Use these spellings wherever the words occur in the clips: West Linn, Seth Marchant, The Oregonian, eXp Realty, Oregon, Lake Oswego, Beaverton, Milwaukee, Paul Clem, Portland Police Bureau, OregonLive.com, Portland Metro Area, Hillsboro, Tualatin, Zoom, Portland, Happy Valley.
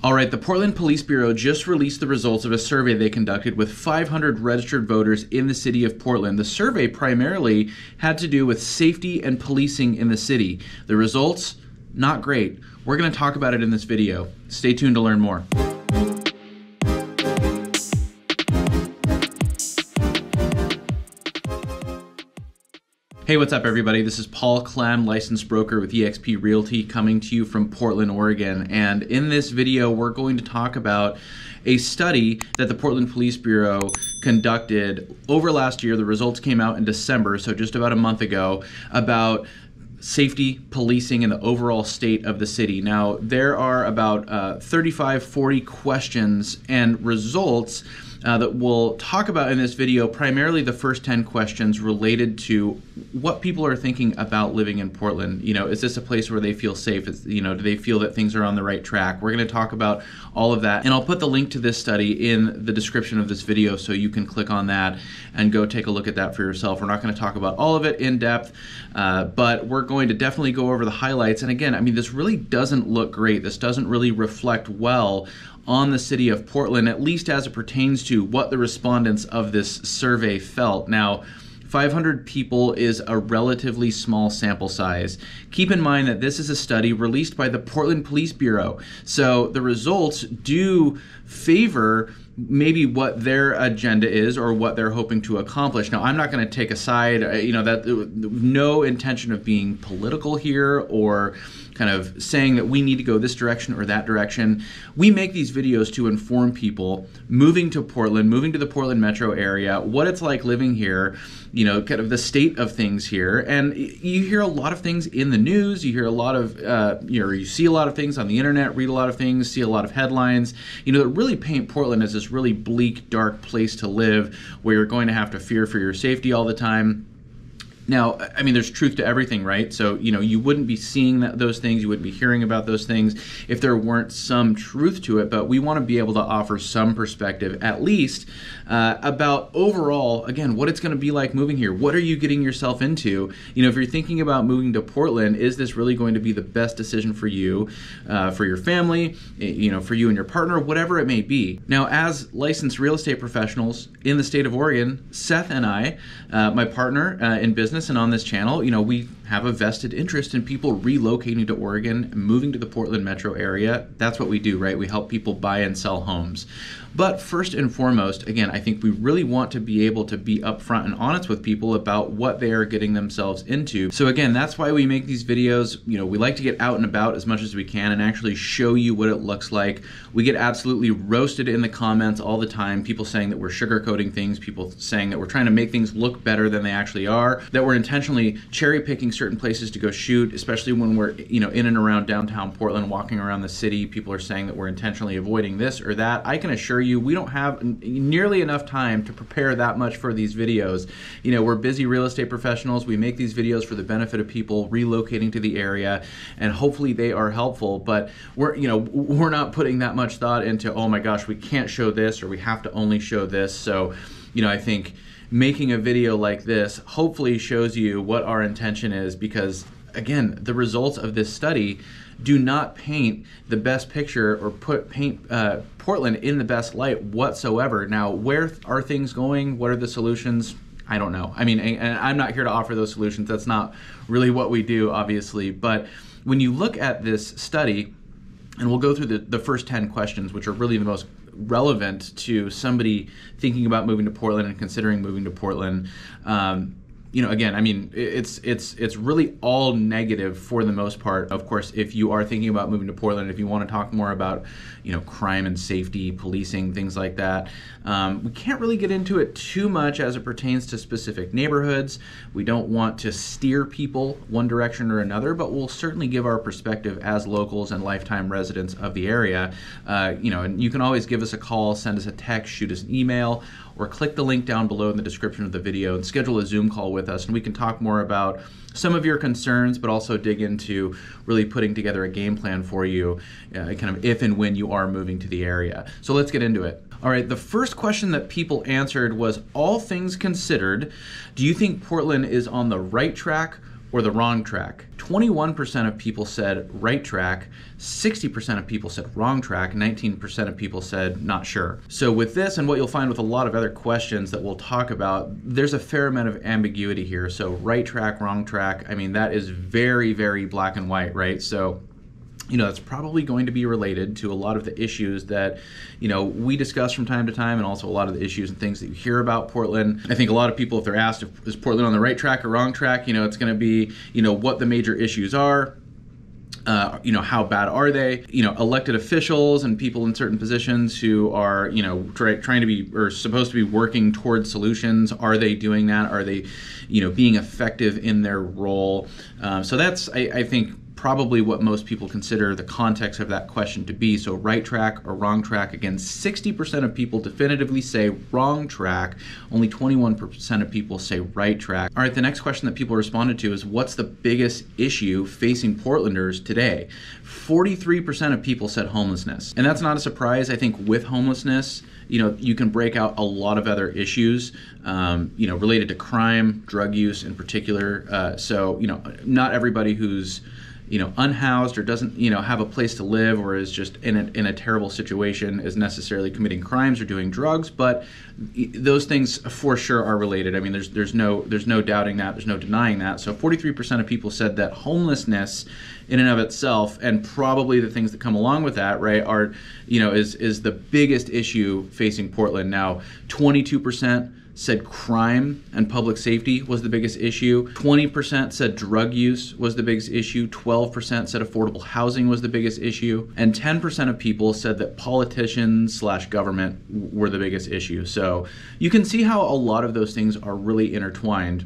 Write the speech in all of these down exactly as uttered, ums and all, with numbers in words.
All right, the Portland Police Bureau just released the results of a survey they conducted with five hundred registered voters in the city of Portland. The survey primarily had to do with safety and policing in the city. The results, not great. We're going to talk about it in this video. Stay tuned to learn more. Hey, what's up everybody? This is Paul Clem, licensed broker with eXp Realty, coming to you from Portland, Oregon. And in this video, we're going to talk about a study that the Portland Police Bureau conducted over last year. The results came out in December, so just about a month ago, about safety, policing, and the overall state of the city. Now, there are about uh, thirty-five, forty questions and results Uh, that we'll talk about in this video, primarily the first ten questions related to what people are thinking about living in Portland. You know, is this a place where they feel safe? Is, you know, do they feel that things are on the right track? We're going to talk about all of that, and I'll put the link to this study in the description of this video so you can click on that and go take a look at that for yourself. We're not going to talk about all of it in depth, uh, but we're going to definitely go over the highlights. And again, I mean, this really doesn't look great. This doesn't really reflect well on the city of Portland, at least as it pertains to what the respondents of this survey felt. Now, five hundred people is a relatively small sample size. Keep in mind that this is a study released by the Portland Police Bureau, so the results do favor maybe what their agenda is or what they're hoping to accomplish. Now, I'm not going to take a side, you know, that no intention of being political here or kind of saying that we need to go this direction or that direction. We make these videos to inform people moving to Portland, moving to the Portland metro area, what it's like living here, you know, kind of the state of things here. And you hear a lot of things in the news, you hear a lot of, uh, you know, you see a lot of things on the internet, read a lot of things, see a lot of headlines, you know, that really paint Portland as this really bleak, dark place to live where you're going to have to fear for your safety all the time. Now, I mean, there's truth to everything, right? So, you know, you wouldn't be seeing that, those things, you wouldn't be hearing about those things if there weren't some truth to it, but we want to be able to offer some perspective, at least, uh, about overall, again, what it's going to be like moving here. What are you getting yourself into? You know, if you're thinking about moving to Portland, is this really going to be the best decision for you, uh, for your family, you know, for you and your partner, whatever it may be? Now, as licensed real estate professionals in the state of Oregon, Seth and I, uh, my partner uh, in business, and on this channel, you know, we have a vested interest in people relocating to Oregon, moving to the Portland metro area. That's what we do, right? We help people buy and sell homes. But first and foremost, again, I think we really want to be able to be upfront and honest with people about what they are getting themselves into. So again, that's why we make these videos. You know, we like to get out and about as much as we can and actually show you what it looks like. We get absolutely roasted in the comments all the time, people saying that we're sugarcoating things, people saying that we're trying to make things look better than they actually are, that we're intentionally cherry picking certain places to go shoot, especially when we're, you know, in and around downtown Portland, walking around the city. People are saying that we're intentionally avoiding this or that. I can assure you, we don't have nearly enough time to prepare that much for these videos. You know, we're busy real estate professionals. We make these videos for the benefit of people relocating to the area, and hopefully they are helpful. But we're, you know, we're not putting that much thought into, oh my gosh, we can't show this or we have to only show this. So, you know, I think making a video like this hopefully shows you what our intention is, because again, the results of this study do not paint the best picture or put paint uh, Portland in the best light whatsoever. Now, where are things going? What are the solutions? I don't know. I mean, and I'm not here to offer those solutions. That's not really what we do, obviously. But when you look at this study, and we'll go through the, the first ten questions, which are really the most relevant to somebody thinking about moving to Portland and considering moving to Portland. Um, you know, again, I mean, it's it's it's really all negative for the most part. Of course, if you are thinking about moving to Portland, if you want to talk more about, you know, crime and safety, policing, things like that, um, we can't really get into it too much as it pertains to specific neighborhoods. We don't want to steer people one direction or another, but we'll certainly give our perspective as locals and lifetime residents of the area. Uh, you know, and you can always give us a call, send us a text, shoot us an email, or click the link down below in the description of the video and schedule a Zoom call with us, and we can talk more about some of your concerns, but also dig into really putting together a game plan for you, uh, kind of if and when you are moving to the area. So let's get into it. All right, the first question that people answered was, all things considered, do you think Portland is on the right track or the wrong track. twenty-one percent of people said right track, sixty percent of people said wrong track, nineteen percent of people said not sure. So with this, and what you'll find with a lot of other questions that we'll talk about, there's a fair amount of ambiguity here. So right track, wrong track, I mean, that is very, very black and white, right? So, you know, that's probably going to be related to a lot of the issues that, you know, we discuss from time to time, and also a lot of the issues and things that you hear about Portland. I think a lot of people, if they're asked, if, is Portland on the right track or wrong track, you know, it's going to be, you know, what the major issues are. Uh, you know, how bad are they? You know, elected officials and people in certain positions who are, you know, try, trying to be or supposed to be working towards solutions. Are they doing that? Are they, you know, being effective in their role? Uh, so that's, I, I think, probably what most people consider the context of that question to be. So right track or wrong track. Again, sixty percent of people definitively say wrong track. Only twenty-one percent of people say right track. All right, the next question that people responded to is, what's the biggest issue facing Portlanders today? forty-three percent of people said homelessness. And that's not a surprise. I think with homelessness, you know, you can break out a lot of other issues, um, you know, related to crime, drug use in particular. Uh, so, you know, not everybody who's, you know, unhoused or doesn't, you know, have a place to live or is just in a, in a terrible situation is necessarily committing crimes or doing drugs, but those things for sure are related. I mean, there's there's no there's no doubting that. There's no denying that. So forty-three percent of people said that homelessness in and of itself, and probably the things that come along with that, right, are, you know, is is the biggest issue facing Portland now. twenty-two percent said crime and public safety was the biggest issue. twenty percent said drug use was the biggest issue. twelve percent said affordable housing was the biggest issue. And ten percent of people said that politicians slash government were the biggest issue. So you can see how a lot of those things are really intertwined.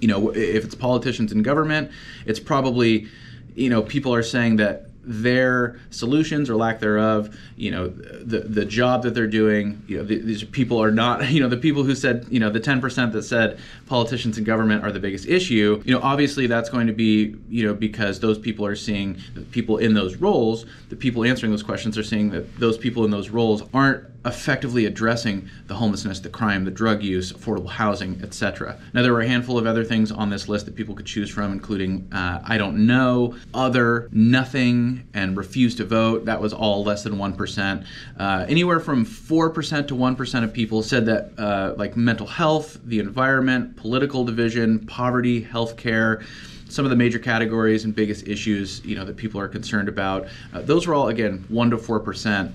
You know, if it's politicians and government, it's probably, you know, people are saying that their solutions or lack thereof, you know, the the job that they're doing, you know, the, these people are not, you know, the people who said, you know, the ten percent that said politicians and government are the biggest issue, you know, obviously that's going to be, you know, because those people are seeing the people in those roles, the people answering those questions are seeing that those people in those roles aren't effectively addressing the homelessness, the crime, the drug use, affordable housing, et cetera. Now, there were a handful of other things on this list that people could choose from, including uh, I don't know, other, nothing, and refuse to vote. That was all less than one percent. Uh, anywhere from four percent to one percent of people said that uh, like mental health, the environment, political division, poverty, healthcare, some of the major categories and biggest issues, you know, that people are concerned about. Uh, those were all, again, one to four percent.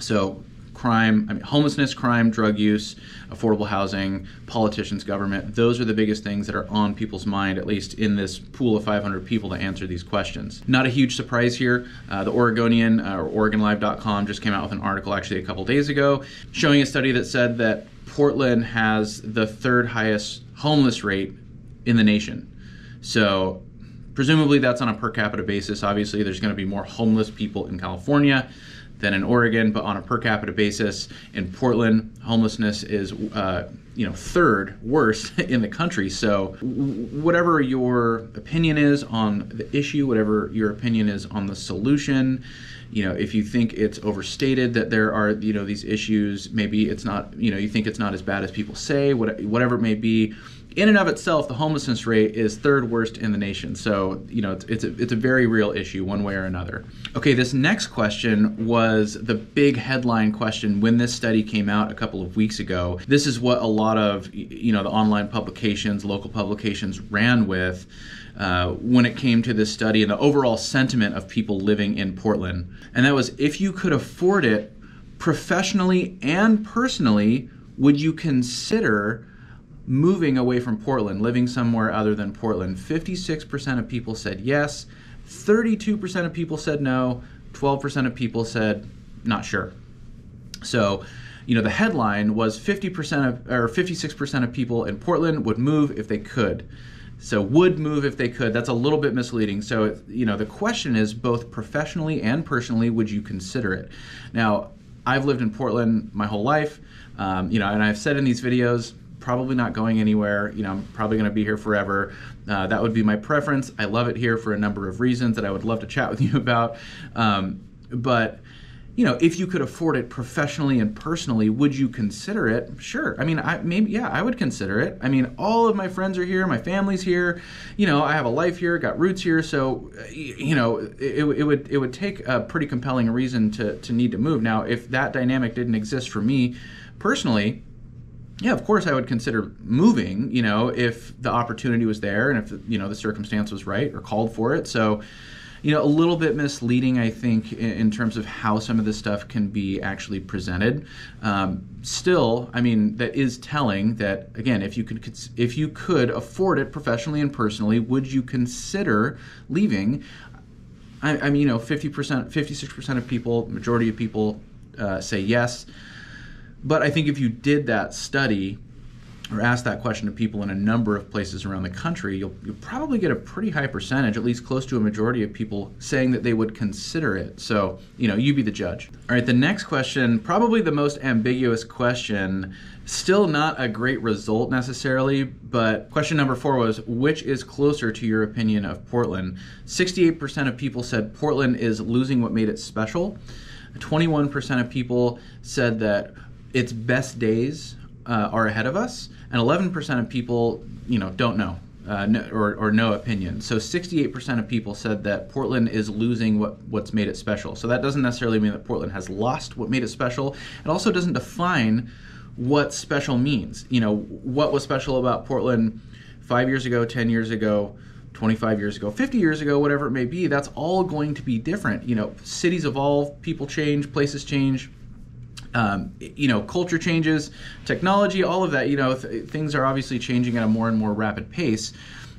So crime, I mean, homelessness, crime, drug use, affordable housing, politicians, government, those are the biggest things that are on people's mind, at least in this pool of five hundred people that answer these questions. Not a huge surprise here. Uh, the Oregonian uh, or Oregon Live dot com just came out with an article actually a couple days ago showing a study that said that Portland has the third highest homeless rate in the nation. So presumably that's on a per capita basis. Obviously, there's going to be more homeless people in California than in Oregon, but on a per capita basis, in Portland, homelessness is, uh, you know, third worst in the country. So whatever your opinion is on the issue, whatever your opinion is on the solution, you know, if you think it's overstated that there are, you know, these issues, maybe it's not, you know, you think it's not as bad as people say, what, whatever it may be. In and of itself, the homelessness rate is third worst in the nation. So, you know, it's, it's, a, it's a very real issue one way or another. Okay, this next question was the big headline question when this study came out a couple of weeks ago. This is what a lot of, you know, the online publications, local publications ran with uh, when it came to this study and the overall sentiment of people living in Portland. And that was, if you could afford it professionally and personally, would you consider moving away from Portland, living somewhere other than Portland? fifty-six percent of people said yes, thirty-two percent of people said no, twelve percent of people said not sure. So, you know, the headline was fifty percent of, or fifty-six percent of people in Portland would move if they could. So would move if they could. That's a little bit misleading. So, you know, the question is both professionally and personally, would you consider it? Now, I've lived in Portland my whole life, um, you know, and I've said in these videos, probably not going anywhere. You know, I'm probably going to be here forever. Uh, that would be my preference. I love it here for a number of reasons that I would love to chat with you about. Um, but, you know, if you could afford it professionally and personally, would you consider it? Sure. I mean, I maybe, yeah, I would consider it. I mean, all of my friends are here, my family's here, you know, I have a life here, got roots here. So, you know, it, it would it would take a pretty compelling reason to, to need to move. Now, if that dynamic didn't exist for me personally, yeah, of course I would consider moving, you know, if the opportunity was there and if, you know, the circumstance was right or called for it. So, you know, a little bit misleading, I think, in, in terms of how some of this stuff can be actually presented. Um, still, I mean, that is telling that, again, if you could, if you could afford it professionally and personally, would you consider leaving? I, I mean, you know, fifty percent, fifty-six percent of people, majority of people uh, say yes. But I think if you did that study or asked that question to people in a number of places around the country, you'll, you'll probably get a pretty high percentage, at least close to a majority of people, saying that they would consider it. So, you know, you be the judge. All right, the next question, probably the most ambiguous question, still not a great result necessarily, but question number four was, which is closer to your opinion of Portland? sixty-eight percent of people said Portland is losing what made it special. twenty-one percent of people said that its best days uh, are ahead of us, and eleven percent of people, you know, don't know uh, no, or, or no opinion. So sixty-eight percent of people said that Portland is losing what, what's made it special. So that doesn't necessarily mean that Portland has lost what made it special. It also doesn't define what special means. You know, what was special about Portland five years ago, ten years ago, twenty-five years ago, fifty years ago, whatever it may be, that's all going to be different. You know, cities evolve, people change, places change. Um, you know, culture changes, technology, all of that, you know, th things are obviously changing at a more and more rapid pace.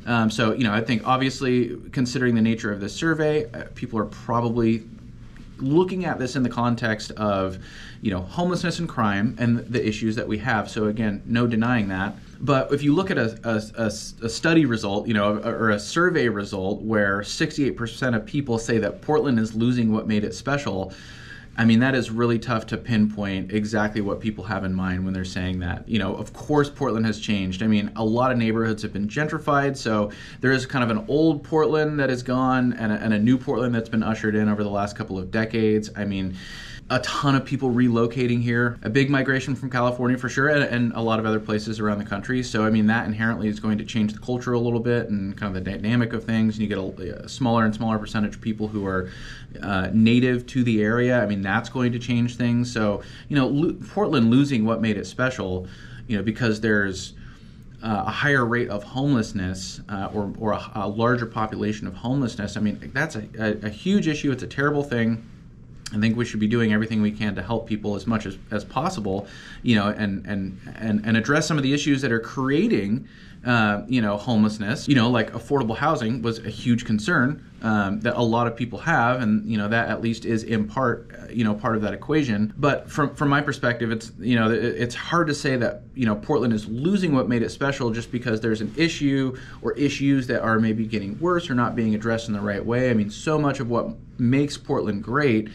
Um, so, you know, I think obviously considering the nature of this survey, uh, people are probably looking at this in the context of, you know, homelessness and crime and the issues that we have. So again, no denying that. But if you look at a, a, a, a study result, you know, or a survey result where sixty-eight percent of people say that Portland is losing what made it special, I mean, that is really tough to pinpoint exactly what people have in mind when they're saying that. You know, of course, Portland has changed. I mean, a lot of neighborhoods have been gentrified, so there is kind of an old Portland that is gone and a, and a new Portland that's been ushered in over the last couple of decades. I mean, a ton of people relocating here, a big migration from California for sure, and, and a lot of other places around the country. So, I mean, that inherently is going to change the culture a little bit and kind of the dynamic of things. And you get a, a smaller and smaller percentage of people who are uh, native to the area. I mean, that's going to change things. So, you know, lo- Portland losing what made it special, you know, because there's uh, a higher rate of homelessness uh, or, or a, a larger population of homelessness. I mean, that's a, a, a huge issue. It's a terrible thing. I think we should be doing everything we can to help people as much as, as possible, you know, and, and, and, and address some of the issues that are creating, uh, you know, homelessness. You know, like affordable housing was a huge concern um, that a lot of people have, and, you know, that at least is in part, you know, part of that equation. But from, from my perspective, it's, you know, it's hard to say that, you know, Portland is losing what made it special just because there's an issue or issues that are maybe getting worse or not being addressed in the right way. I mean, so much of what makes Portland great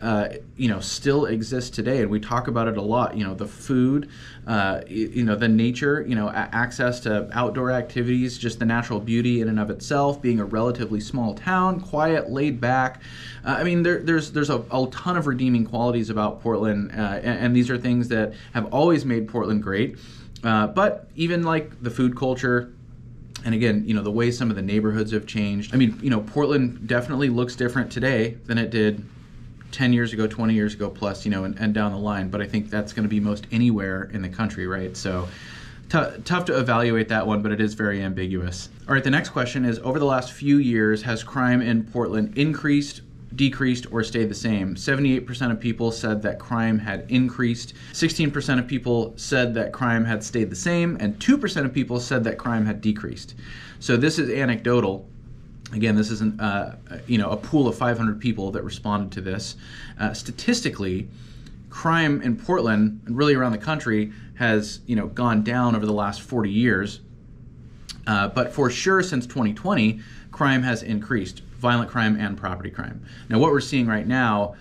Uh, you know, still exists today, and we talk about it a lot. You know, the food, uh, you know, the nature, you know, access to outdoor activities, just the natural beauty in and of itself. Being a relatively small town, quiet, laid back. Uh, I mean, there, there's there's a, a ton of redeeming qualities about Portland, uh, and, and these are things that have always made Portland great. Uh, but even like the food culture. And again, you know, the way some of the neighborhoods have changed. I mean, you know, Portland definitely looks different today than it did ten years ago, twenty years ago plus, you know, and, and down the line. But I think that's going to be most anywhere in the country, right? So tough to evaluate that one, but it is very ambiguous. All right, the next question is, over the last few years, has crime in Portland increased, decreased, or stayed the same? seventy-eight percent of people said that crime had increased. sixteen percent of people said that crime had stayed the same, and two percent of people said that crime had decreased. So this is anecdotal. Again, this isn't uh, you know, a pool of five hundred people that responded to this. Uh, statistically, crime in Portland and really around the country has, you know, gone down over the last forty years. Uh, but for sure, since twenty twenty, crime has increased, violent crime and property crime. Now, what we're seeing right now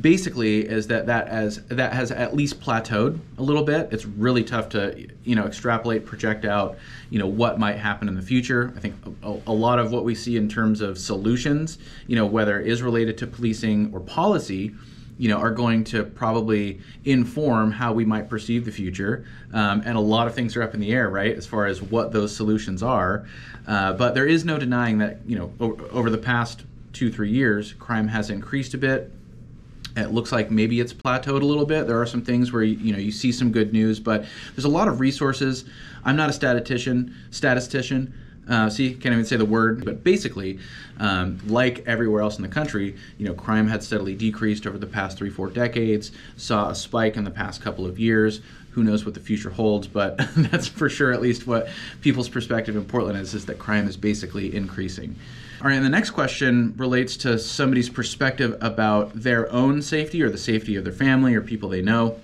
basically is that that as that has at least plateaued a little bit. It's really tough to, you know, extrapolate, project out, you know, what might happen in the future. I think a, a lot of what we see in terms of solutions, you know, whether it is related to policing or policy, you know, are going to probably inform how we might perceive the future. Um, and a lot of things are up in the air, right, as far as what those solutions are. Uh, but there is no denying that, you know, o- over the past two, three years, crime has increased a bit. It looks like maybe it's plateaued a little bit. There are some things where, you know, you see some good news, but there's a lot of resources. I'm not a statistician, statistician. Uh, see, can't even say the word, but basically, um, like everywhere else in the country, you know, crime had steadily decreased over the past three, four decades, saw a spike in the past couple of years. Who knows what the future holds, but that's for sure at least what people's perspective in Portland is, is that crime is basically increasing. All right, and the next question relates to somebody's perspective about their own safety or the safety of their family or people they know.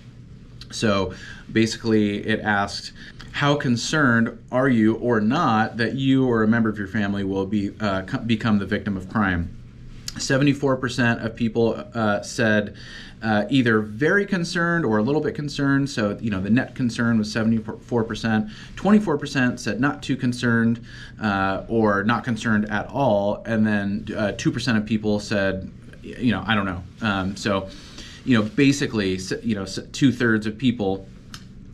So basically it asks, how concerned are you or not that you or a member of your family will be uh, become the victim of crime? seventy-four percent of people uh, said uh, either very concerned or a little bit concerned. So, you know, the net concern was seventy-four percent. twenty-four percent said not too concerned uh, or not concerned at all. And then uh, two percent of people said, you know, I don't know. Um, so, you know, basically, you know, two thirds of people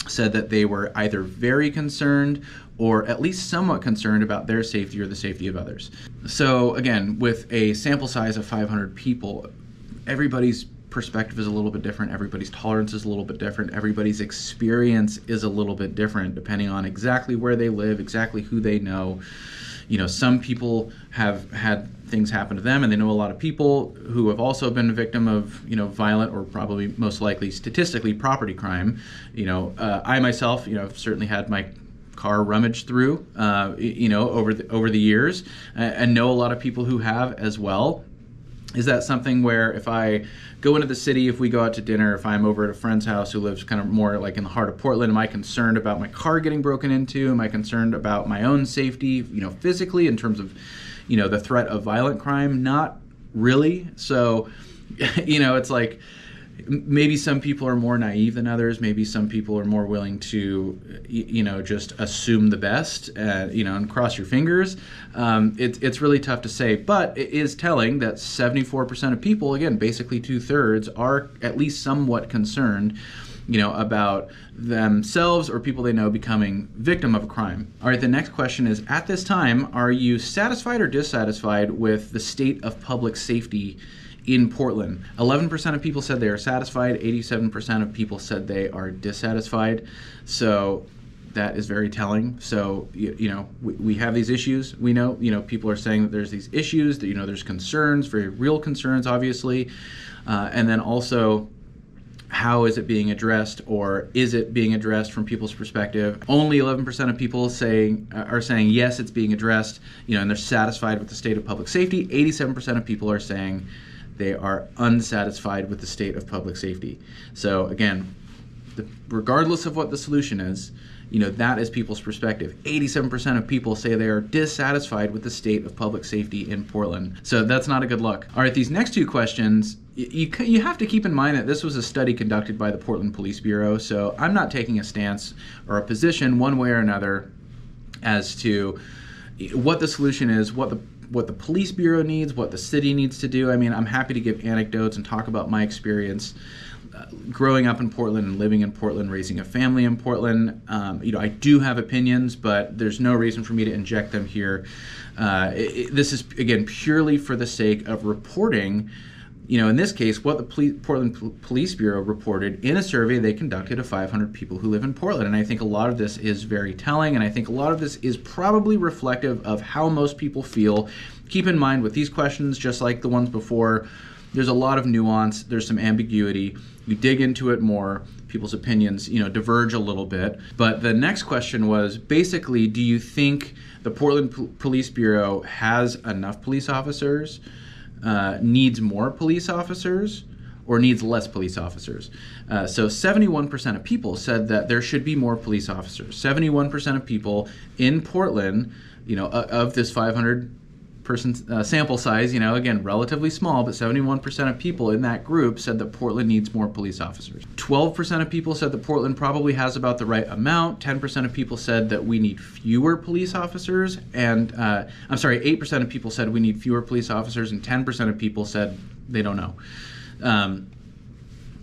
said that they were either very concerned or at least somewhat concerned about their safety or the safety of others. So again, with a sample size of five hundred people, everybody's perspective is a little bit different, everybody's tolerance is a little bit different, everybody's experience is a little bit different depending on exactly where they live, exactly who they know. You know, some people have had things happen to them and they know a lot of people who have also been a victim of, you know, violent or probably most likely statistically property crime. You know, uh, I myself, you know, have certainly had my car rummaged through, uh, you know, over the, over the years, and know a lot of people who have as well. Is that something where if I go into the city, if we go out to dinner, if I'm over at a friend's house who lives kind of more like in the heart of Portland, am I concerned about my car getting broken into? Am I concerned about my own safety, you know, physically in terms of, you know, the threat of violent crime? Not really. So, you know, it's like maybe some people are more naive than others. Maybe some people are more willing to, you know, just assume the best, uh, you know, and cross your fingers. Um, it, it's really tough to say, but it is telling that seventy-four percent of people, again, basically two thirds, are at least somewhat concerned, you know, about themselves or people they know becoming victim of a crime. All right, the next question is, at this time, are you satisfied or dissatisfied with the state of public safety in Portland? eleven percent of people said they are satisfied, eighty-seven percent of people said they are dissatisfied. So that is very telling. So, you, you know, we, we have these issues. We know, you know, people are saying that there's these issues, that, you know, there's concerns, very real concerns, obviously. Uh, and then also, how is it being addressed, or is it being addressed from people's perspective? Only eleven percent of people saying are saying yes, it's being addressed, you know, and they're satisfied with the state of public safety. eighty-seven percent of people are saying they are unsatisfied with the state of public safety. So again, the, regardless of what the solution is, you know, that is people's perspective. eighty-seven percent of people say they are dissatisfied with the state of public safety in Portland. So that's not a good look. All right, these next two questions, you, you have to keep in mind that this was a study conducted by the Portland Police Bureau. So I'm not taking a stance or a position one way or another as to what the solution is, what the what the police bureau needs, what the city needs to do. I mean, I'm happy to give anecdotes and talk about my experience uh, growing up in Portland and living in Portland, raising a family in Portland. Um, you know, I do have opinions, but there's no reason for me to inject them here. Uh, it, it, this is, again, purely for the sake of reporting, you know, in this case, what the Poli- Portland Police Bureau reported in a survey they conducted of five hundred people who live in Portland. And I think a lot of this is very telling, and I think a lot of this is probably reflective of how most people feel. Keep in mind with these questions, just like the ones before, there's a lot of nuance, there's some ambiguity. You dig into it more, people's opinions, you know, diverge a little bit. But the next question was basically, do you think the Portland P- Police Bureau has enough police officers? Uh, needs more police officers, or needs less police officers? Uh, so seventy-one percent of people said that there should be more police officers. seventy-one percent of people in Portland, you know, uh, of this five hundred person uh, sample size, you know, again, relatively small, but seventy-one percent of people in that group said that Portland needs more police officers. twelve percent of people said that Portland probably has about the right amount. ten percent of people said that we need fewer police officers. And uh, I'm sorry, eight percent of people said we need fewer police officers, and ten percent of people said they don't know. Um,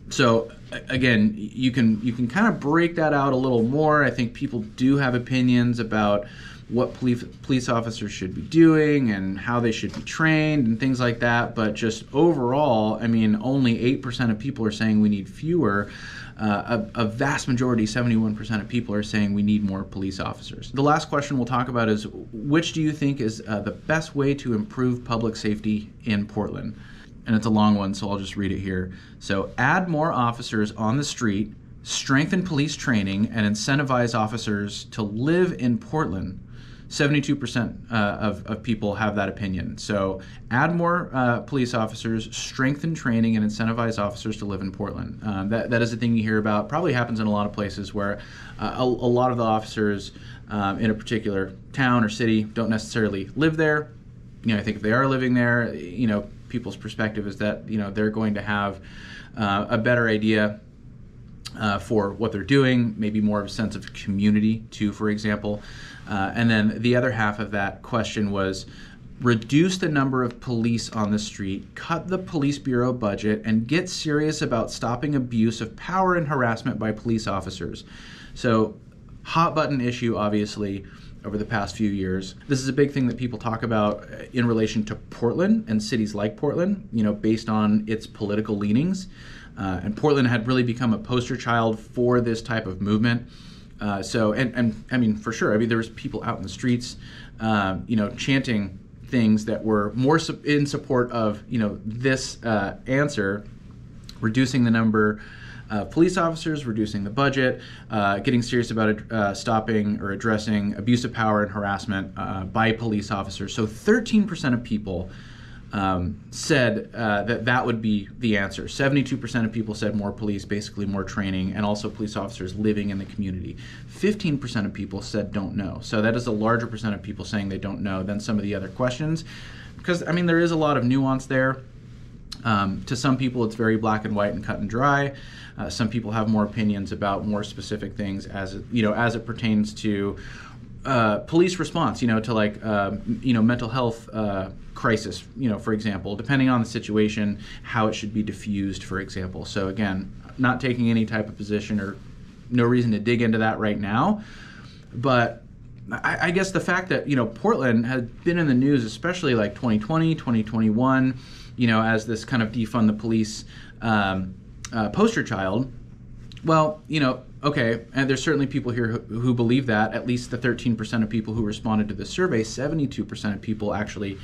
So again, you can you can kind of break that out a little more. I think people do have opinions about what police police officers should be doing and how they should be trained and things like that. But just overall, I mean, only eight percent of people are saying we need fewer. Uh, a, a vast majority, seventy-one percent of people, are saying we need more police officers. The last question we'll talk about is, which do you think is uh, the best way to improve public safety in Portland? And it's a long one, so I'll just read it here. So, add more officers on the street, strengthen police training, and incentivize officers to live in Portland. seventy-two percent uh, of, of people have that opinion. So add more uh, police officers, strengthen training, and incentivize officers to live in Portland. Um, that, that is a thing you hear about. Probably happens in a lot of places where uh, a, a lot of the officers um, in a particular town or city don't necessarily live there. You know, I think if they are living there, you know, people's perspective is that, you know, they're going to have uh, a better idea Uh, for what they're doing, maybe more of a sense of community too, for example. Uh, and then the other half of that question was, reduce the number of police on the street, cut the police bureau budget, and get serious about stopping abuse of power and harassment by police officers. So, hot button issue, obviously, over the past few years. This is a big thing that people talk about in relation to Portland and cities like Portland, you know, based on its political leanings. Uh, and Portland had really become a poster child for this type of movement. Uh, so, and, and I mean, for sure, I mean, there was people out in the streets, um, you know, chanting things that were more su- in support of, you know, this uh, answer, reducing the number Uh, police officers, reducing the budget, uh, getting serious about uh, stopping or addressing abuse of power and harassment uh, by police officers. So thirteen percent of people um, said uh, that that would be the answer. seventy-two percent of people said more police, basically more training, and also police officers living in the community. fifteen percent of people said don't know. So that is a larger percent of people saying they don't know than some of the other questions. Because, I mean, there is a lot of nuance there. Um, to some people, it's very black and white and cut and dry. Uh, some people have more opinions about more specific things, as it, you know, as it pertains to uh, police response, you know, to like uh, you know, mental health uh, crisis, you know, for example, depending on the situation, how it should be diffused, for example. So again, not taking any type of position or no reason to dig into that right now, but I, I guess the fact that, you know, Portland has been in the news, especially like twenty twenty, twenty twenty-one. You know, as this kind of defund the police um, uh, poster child. Well, you know, okay, and there's certainly people here who, who believe that. At least the thirteen percent of people who responded to the survey, seventy-two percent of people actually,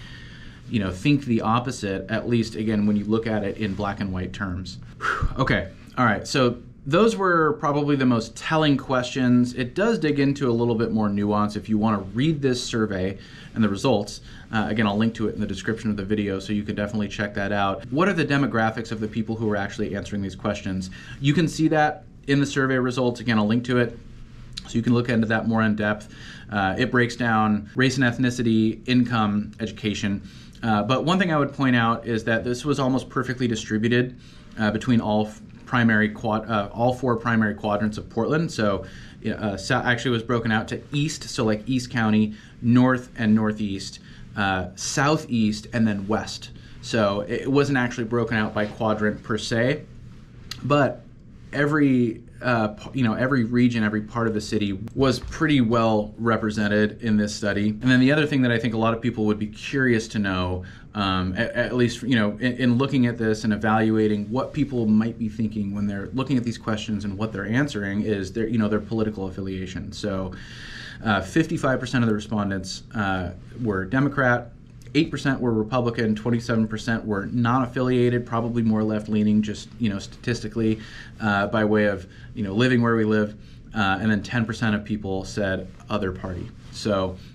you know, think the opposite, at least, again, when you look at it in black and white terms. Whew. Okay, all right, so those were probably the most telling questions. It does dig into a little bit more nuance if you want to read this survey and the results. Uh, again, I'll link to it in the description of the video, so you can definitely check that out. What are the demographics of the people who are actually answering these questions? You can see that in the survey results. Again, I'll link to it, so you can look into that more in depth. Uh, it breaks down race and ethnicity, income, education. Uh, but one thing I would point out is that this was almost perfectly distributed uh, between all f- primary quad, uh, all four primary quadrants of Portland. So, uh, so actually was broken out to east, so like East County, north and northeast, uh, southeast, and then west. So it wasn't actually broken out by quadrant per se, but every uh, you know every region, every part of the city was pretty well represented in this study. And then the other thing that I think a lot of people would be curious to know, um, at, at least you know in, in looking at this and evaluating what people might be thinking when they're looking at these questions and what they're answering, is their you know their political affiliation. So, uh, fifty-five percent of the respondents uh, were Democrat. eight percent were Republican, twenty-seven percent were non-affiliated, probably more left-leaning, just, you know, statistically, uh, by way of, you know, living where we live. Uh, and then ten percent of people said other party. So,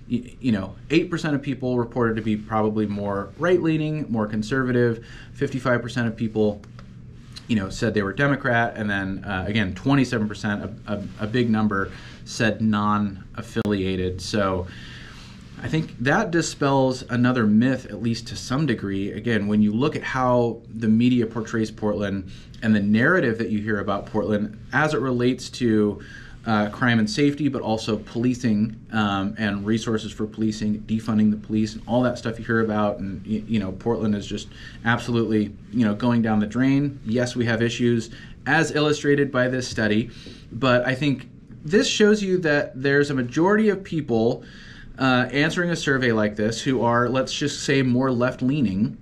you, you know, eight percent of people reported to be probably more right-leaning, more conservative. fifty-five percent of people, you know, said they were Democrat. And then, uh, again, twenty-seven percent, a, a, a big number, said non-affiliated. So, I think that dispels another myth, at least to some degree. Again, when you look at how the media portrays Portland and the narrative that you hear about Portland as it relates to uh, crime and safety, but also policing um, and resources for policing, defunding the police, and all that stuff you hear about. And you, you know, Portland is just absolutely, you know, going down the drain. Yes, we have issues, as illustrated by this study, but I think this shows you that there's a majority of people uh, answering a survey like this who are, let's just say, more left-leaning,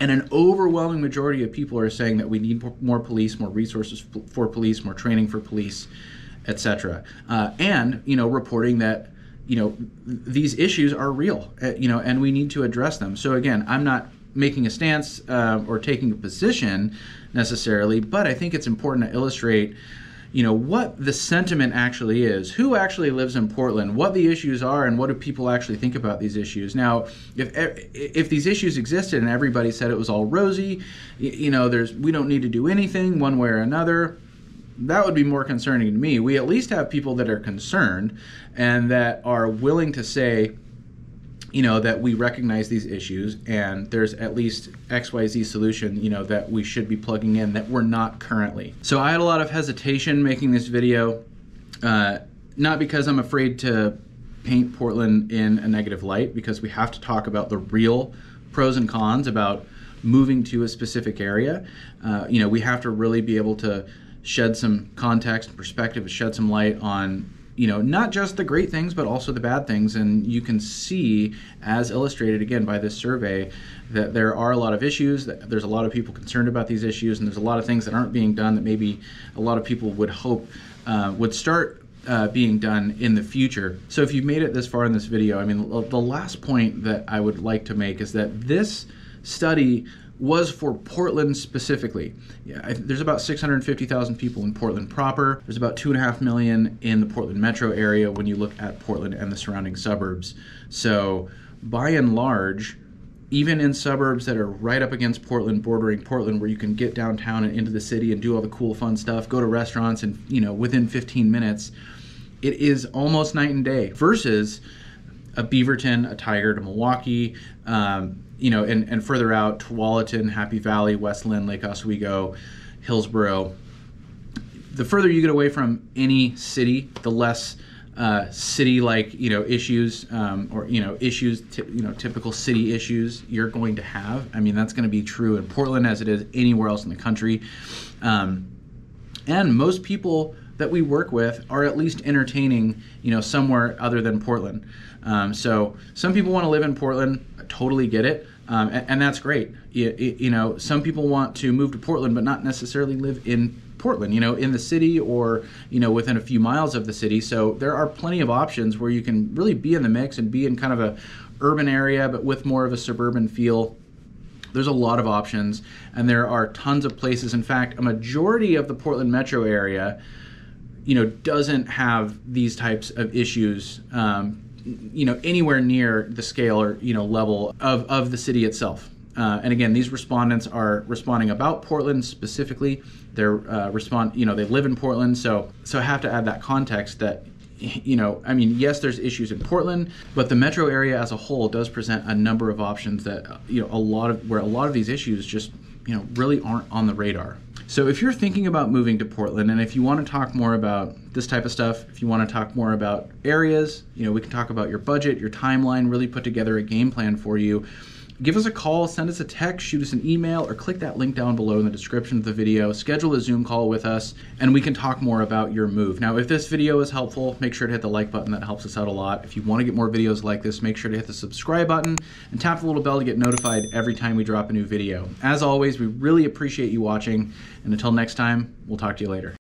and an overwhelming majority of people are saying that we need more police, more resources for police, more training for police, et cetera. Uh, and, you know, reporting that, you know, these issues are real, you know, and we need to address them. So again, I'm not making a stance uh, or taking a position necessarily, but I think it's important to illustrate, you know, what the sentiment actually is, who actually lives in Portland, what the issues are, and what do people actually think about these issues. Now, if if these issues existed and everybody said it was all rosy, you know, there's we don't need to do anything one way or another, that would be more concerning to me. We at least have people that are concerned and that are willing to say, you know, that we recognize these issues and there's at least X Y Z solution, you know, that we should be plugging in that we're not currently. So I had a lot of hesitation making this video, uh, not because I'm afraid to paint Portland in a negative light, because we have to talk about the real pros and cons about moving to a specific area. Uh, you know, we have to really be able to shed some context and perspective, shed some light on, you know, not just the great things, but also the bad things. And you can see, as illustrated again by this survey, that there are a lot of issues, that there's a lot of people concerned about these issues, and there's a lot of things that aren't being done that maybe a lot of people would hope uh, would start uh, being done in the future. So if you've made it this far in this video, I mean, the last point that I would like to make is that this study was for Portland specifically. Yeah, I, there's about six hundred fifty thousand people in Portland proper. There's about two and a half million in the Portland metro area when you look at Portland and the surrounding suburbs. So by and large, even in suburbs that are right up against Portland, bordering Portland, where you can get downtown and into the city and do all the cool fun stuff, go to restaurants and, you know, within fifteen minutes, it is almost night and day versus a Beaverton, a Tiger to Milwaukee, um, you know, and, and further out, Tualatin, Happy Valley, West Linn, Lake Oswego, Hillsboro. The further you get away from any city, the less uh, city-like, you know, issues um, or, you know, issues, you know, typical city issues you're going to have. I mean, that's going to be true in Portland as it is anywhere else in the country. Um, and most people that we work with are at least entertaining, you know, somewhere other than Portland. Um, so some people want to live in Portland, I totally get it, um, and, and that's great. You, you know, some people want to move to Portland but not necessarily live in Portland, you know, in the city or, you know, within a few miles of the city. So there are plenty of options where you can really be in the mix and be in kind of a urban area but with more of a suburban feel. There's a lot of options and there are tons of places. In fact, a majority of the Portland metro area, you know, doesn't have these types of issues, um, you know, anywhere near the scale or, you know, level of, of the city itself. Uh, and again, these respondents are responding about Portland specifically. They're uh, respond, you know, they live in Portland. So, so I have to add that context that, you know, I mean, yes, there's issues in Portland, but the metro area as a whole does present a number of options that, you know, a lot of, where a lot of these issues just, you know, really aren't on the radar. So if you're thinking about moving to Portland, and if you want to talk more about this type of stuff, if you want to talk more about areas, you know, we can talk about your budget, your timeline, really put together a game plan for you. Give us a call, send us a text, shoot us an email, or click that link down below in the description of the video. Schedule a Zoom call with us, and we can talk more about your move. Now, if this video is helpful, make sure to hit the like button. That helps us out a lot. If you want to get more videos like this, make sure to hit the subscribe button and tap the little bell to get notified every time we drop a new video. As always, we really appreciate you watching, and until next time, we'll talk to you later.